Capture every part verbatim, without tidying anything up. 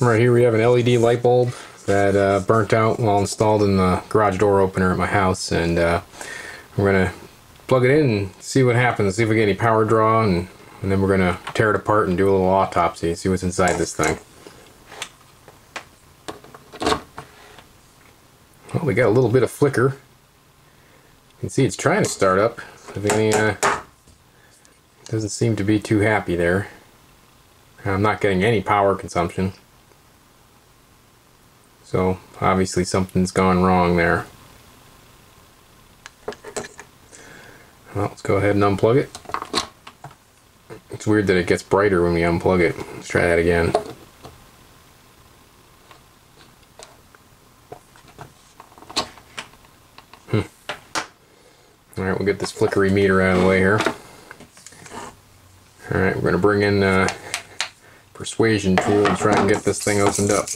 Right here we have an L E D light bulb that uh, burnt out while installed in the garage door opener at my house, and uh, I'm going to plug it in and see what happens, see if we get any power draw, and, and then we're going to tear it apart and do a little autopsy, see what's inside this thing. Well, we got a little bit of flicker. You can see it's trying to start up. Any, uh, doesn't seem to be too happy there. I'm not getting any power consumption. So obviously something's gone wrong there. Well, let's go ahead and unplug it. It's weird that it gets brighter when we unplug it. Let's try that again. Hmm. Alright, we'll get this flickery meter out of the way here. Alright, we're going to bring in uh, persuasion tool and try and get this thing opened up.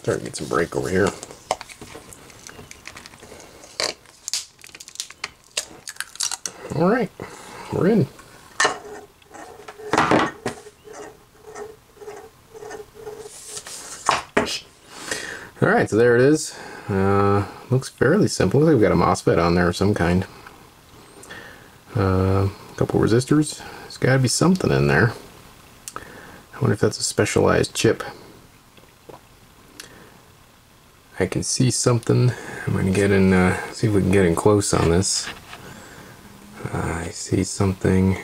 Start to get some break over here. All right, we're in. All right, so there it is. Uh, looks fairly simple. Looks like we've got a MOSFET on there of some kind. Uh, a couple resistors. There's got to be something in there. I wonder if that's a specialized chip. I can see something. I'm going to get in, uh, see if we can get in close on this. Uh, I see something,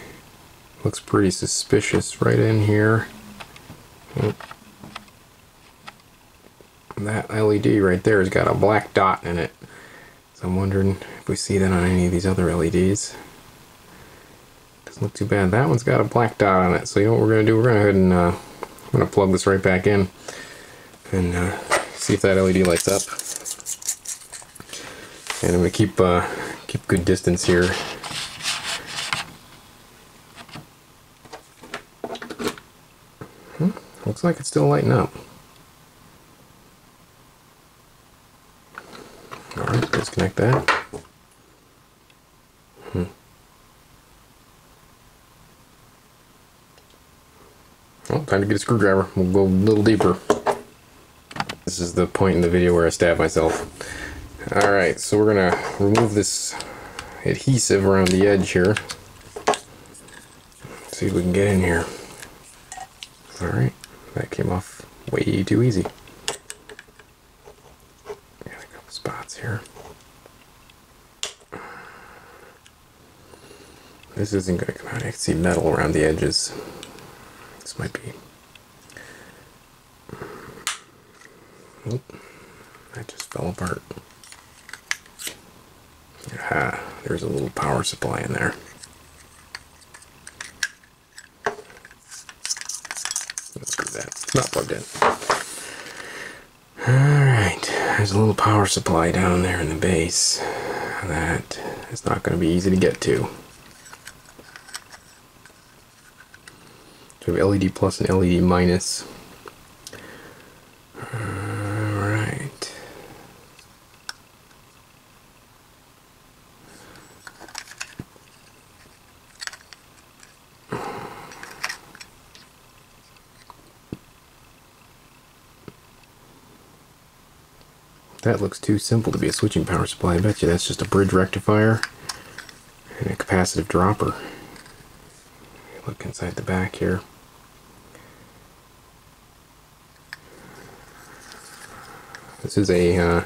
looks pretty suspicious right in here. Oh. That L E D right there has got a black dot in it. So I'm wondering if we see that on any of these other L E Ds. Doesn't look too bad. That one's got a black dot on it. So you know what we're going to do? We're going to go ahead and uh, I'm going to plug this right back in. And uh, see if that L E D lights up, and I'm gonna keep uh, keep good distance here. Hmm, looks like it's still lighting up. All right, disconnect that. Hmm. Well, time to get a screwdriver. We'll go a little deeper. This is the point in the video where I stab myself. Alright, so we're going to remove this adhesive around the edge here. See if we can get in here. Alright, that came off way too easy. Got a couple spots here. This isn't going to come out. I can see metal around the edges. This might be... Oop, that just fell apart. Aha, there's a little power supply in there. Let's do that. It's not plugged in. Alright, there's a little power supply down there in the base. That is not going to be easy to get to. So we have L E D plus and L E D minus. That looks too simple to be a switching power supply. I bet you that's just a bridge rectifier and a capacitive dropper. Look inside the back here. This is a uh,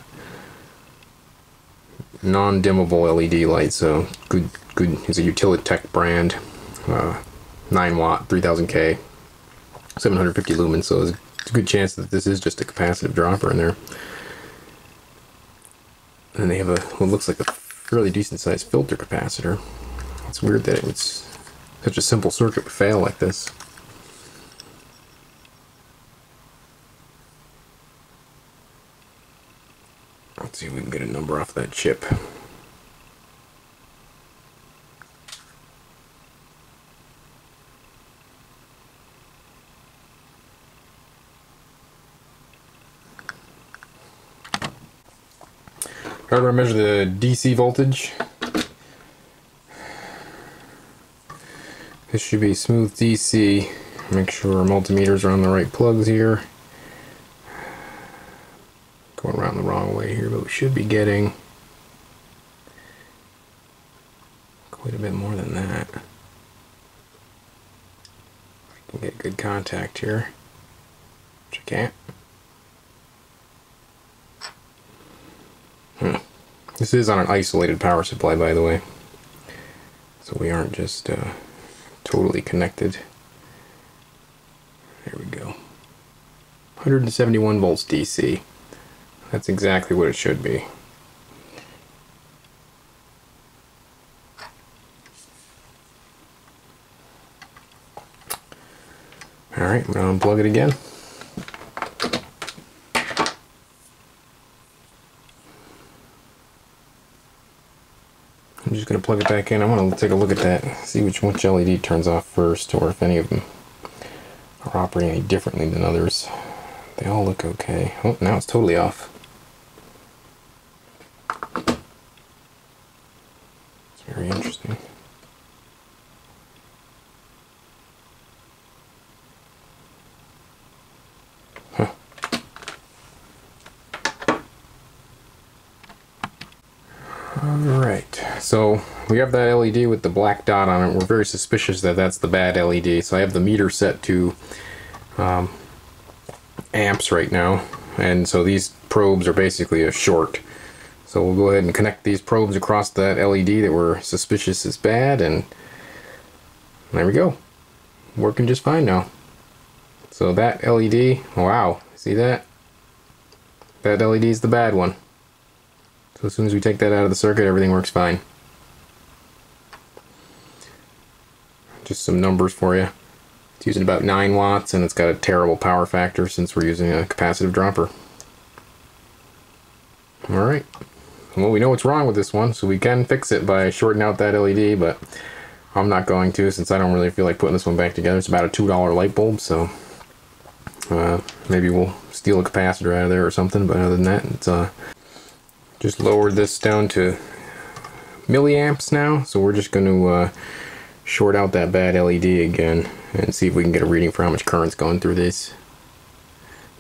non-dimmable L E D light, so good. Good. It's a Utilitech brand, uh, nine watt, three thousand K, seven hundred fifty lumens. So there's a good chance that this is just a capacitive dropper in there. And they have a what looks like a fairly decent sized filter capacitor. It's weird that it would, such a simple circuit would fail like this. Let's see if we can get a number off that chip. Hardware measure the D C voltage. This should be smooth D C. Make sure our multimeters are on the right plugs here. Going around the wrong way here, but we should be getting quite a bit more than that. I can get good contact here, which I can't. This is on an isolated power supply, by the way, so we aren't just uh, totally connected. There we go. one hundred seventy-one volts D C. That's exactly what it should be. Alright, I'm going to unplug it again. I'm just going to plug it back in. I want to take a look at that, see which, which L E D turns off first, or if any of them are operating any differently than others. They all look okay. Oh, now it's totally off. It's very interesting. Huh. Alright, so we have that L E D with the black dot on it. We're very suspicious that that's the bad L E D, so I have the meter set to um, amps right now, and so these probes are basically a short. So we'll go ahead and connect these probes across that L E D that we're suspicious is bad, and there we go. Working just fine now. So that L E D, wow, see that? That L E D is the bad one. So as soon as we take that out of the circuit, everything works fine. Just some numbers for you. It's using about nine watts, and it's got a terrible power factor since we're using a capacitive dropper. Alright, well, we know what's wrong with this one, so we can fix it by shorting out that L E D, but I'm not going to, since I don't really feel like putting this one back together. It's about a two dollar light bulb, so uh, maybe we'll steal a capacitor out of there or something, but other than that, it's uh, just lowered this down to milliamps now, so we're just going to uh, short out that bad L E D again and see if we can get a reading for how much current's going through these.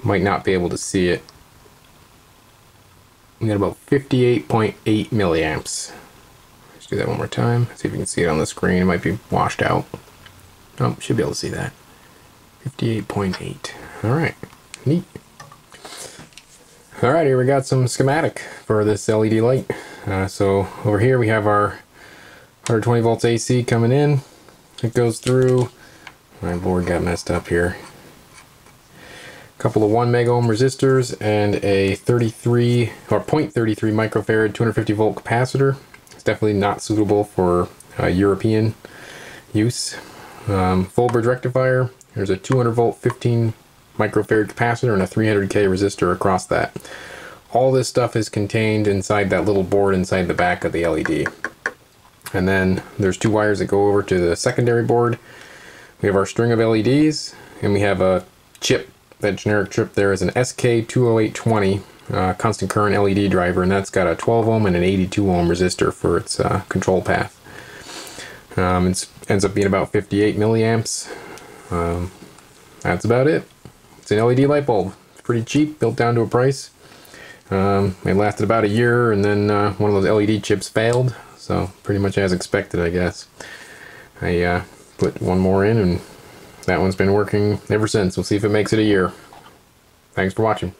Might not be able to see it. We got about fifty-eight point eight milliamps. Let's do that one more time. See if we can see it on the screen. It might be washed out. Oh, should be able to see that. fifty-eight point eight. Alright, neat. Alright, here we got some schematic for this L E D light. Uh, so over here we have our one hundred twenty volts A C coming in. It goes through. My board got messed up here. A couple of one mega ohm resistors and a thirty-three or zero point three three microfarad two hundred fifty volt capacitor. It's definitely not suitable for uh, European use. Um, full bridge rectifier. There's a two hundred volt fifteen microfarad capacitor and a three hundred K resistor across that. All this stuff is contained inside that little board inside the back of the L E D. And then there's two wires that go over to the secondary board. We have our string of L E Ds, and we have a chip. That generic chip there is an S K two oh eight twenty uh, constant current L E D driver, and that's got a twelve ohm and an eighty-two ohm resistor for its uh, control path. Um, it ends up being about fifty-eight milliamps. Um, that's about it. It's an L E D light bulb. It's pretty cheap, built down to a price. Um, it lasted about a year, and then uh, one of those L E D chips failed. So pretty much as expected, I guess. I uh, put one more in, and that one's been working ever since. We'll see if it makes it a year. Thanks for watching.